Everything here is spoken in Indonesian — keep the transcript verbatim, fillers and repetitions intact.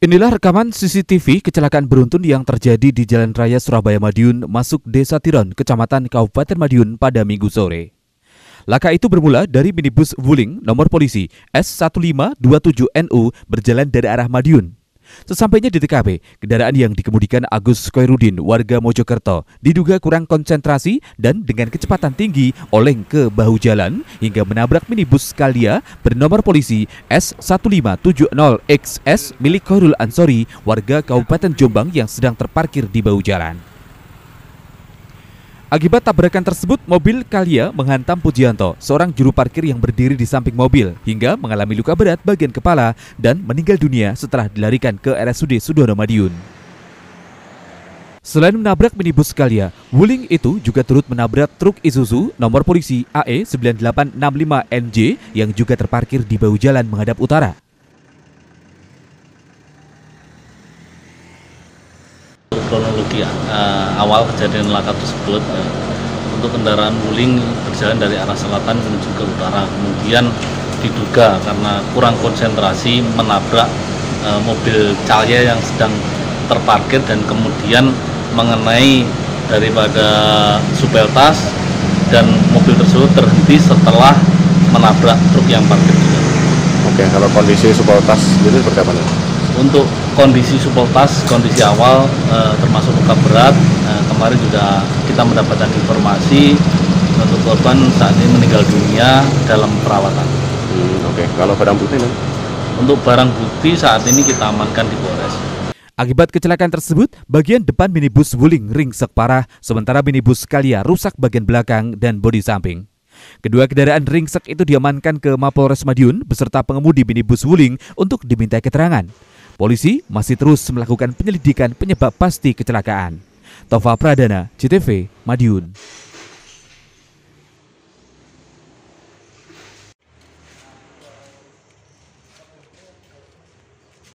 Inilah rekaman C C T V kecelakaan beruntun yang terjadi di Jalan Raya Surabaya Madiun masuk Desa Tiron, Kecamatan Kabupaten Madiun pada Minggu sore. Laka itu bermula dari minibus Wuling nomor polisi S satu lima dua tujuh N U berjalan dari arah Madiun. Sesampainya di T K P, kendaraan yang dikemudikan Agus Koirudin warga Mojokerto diduga kurang konsentrasi dan dengan kecepatan tinggi oleng ke bahu jalan hingga menabrak minibus Calya bernomor polisi S satu lima tujuh nol X S milik Koirul Ansori warga Kabupaten Jombang yang sedang terparkir di bahu jalan. Akibat tabrakan tersebut, mobil Calya menghantam Pujianto, seorang juru parkir yang berdiri di samping mobil, hingga mengalami luka berat bagian kepala dan meninggal dunia setelah dilarikan ke R S U D Sudono Madiun. Selain menabrak minibus Calya, Wuling itu juga turut menabrak truk Isuzu nomor polisi A E sembilan delapan enam lima N J yang juga terparkir di bahu jalan menghadap utara. Kronologi uh, awal kejadian laka tersebut, uh, untuk kendaraan Wuling berjalan dari arah selatan menuju ke utara, kemudian diduga karena kurang konsentrasi menabrak uh, mobil Calya yang sedang terparkir dan kemudian mengenai daripada subeltas, dan mobil tersebut terhenti setelah menabrak truk yang parkir juga. Oke, kalau kondisi subeltas itu seperti apa nih? Untuk kondisi subeltas, kondisi awal eh, termasuk luka berat. Eh, kemarin juga kita mendapatkan informasi untuk korban saat ini meninggal dunia dalam perawatan. Hmm, Oke, okay. Kalau barang bukti, nih? Untuk barang bukti saat ini kita amankan di Polres. Akibat kecelakaan tersebut, bagian depan minibus Wuling ringsek parah, sementara minibus Calya rusak bagian belakang dan bodi samping. Kedua kendaraan ringsek itu diamankan ke Mapolres Madiun beserta pengemudi minibus Wuling untuk dimintai keterangan. Polisi masih terus melakukan penyelidikan penyebab pasti kecelakaan. Taufan Pradana, J T V, Madiun.